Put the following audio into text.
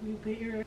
You pay your